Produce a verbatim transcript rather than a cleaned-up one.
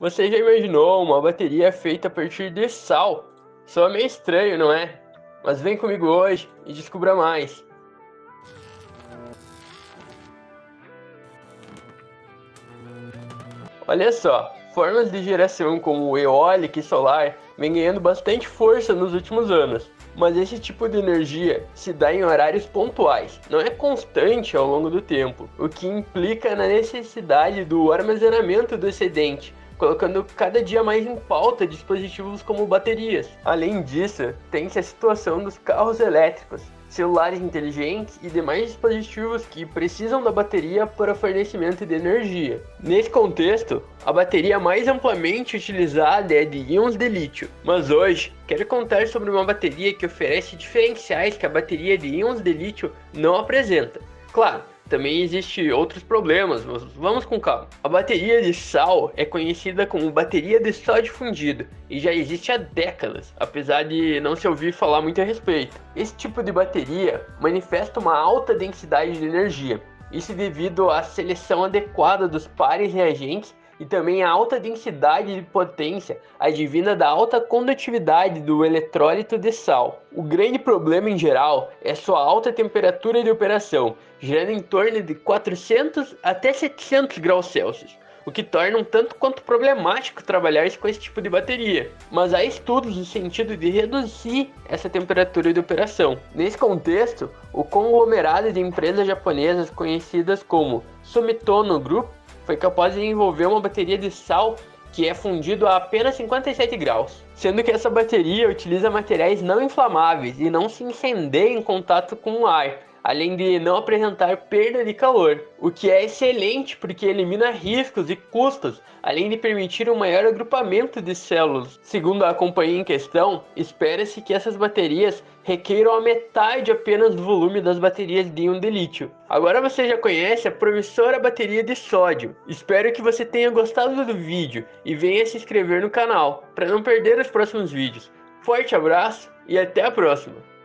Você já imaginou uma bateria feita a partir de sal? Só meio estranho, não é? Mas vem comigo hoje e descubra mais! Olha só, formas de geração como eólica e solar vem ganhando bastante força nos últimos anos. Mas esse tipo de energia se dá em horários pontuais, não é constante ao longo do tempo, o que implica na necessidade do armazenamento do excedente, colocando cada dia mais em pauta dispositivos como baterias. Além disso, tem-se a situação dos carros elétricos, celulares inteligentes e demais dispositivos que precisam da bateria para fornecimento de energia. Nesse contexto, a bateria mais amplamente utilizada é de íons de lítio, mas hoje quero contar sobre uma bateria que oferece diferenciais que a bateria de íons de lítio não apresenta. Claro, também existem outros problemas, mas vamos com calma. A bateria de sal é conhecida como bateria de sódio fundido e já existe há décadas, apesar de não se ouvir falar muito a respeito. Esse tipo de bateria manifesta uma alta densidade de energia, isso devido à seleção adequada dos pares reagentes e também à alta densidade de potência advinda da alta condutividade do eletrólito de sal. O grande problema em geral é sua alta temperatura de operação, gerando em torno de quatrocentos até setecentos graus Celsius, o que torna um tanto quanto problemático trabalhar com esse tipo de bateria. Mas há estudos no sentido de reduzir essa temperatura de operação. Nesse contexto, o conglomerado de empresas japonesas conhecidas como Sumitomo Group foi capaz de desenvolver uma bateria de sal que é fundido a apenas cinquenta e sete graus, sendo que essa bateria utiliza materiais não inflamáveis e não se incendeia em contato com o ar, além de não apresentar perda de calor, o que é excelente porque elimina riscos e custos, além de permitir um maior agrupamento de células. Segundo a companhia em questão, espera-se que essas baterias requeiram a metade apenas do volume das baterias de íon de lítio. Agora você já conhece a promissora bateria de sódio. Espero que você tenha gostado do vídeo e venha se inscrever no canal para não perder os próximos vídeos. Forte abraço e até a próxima!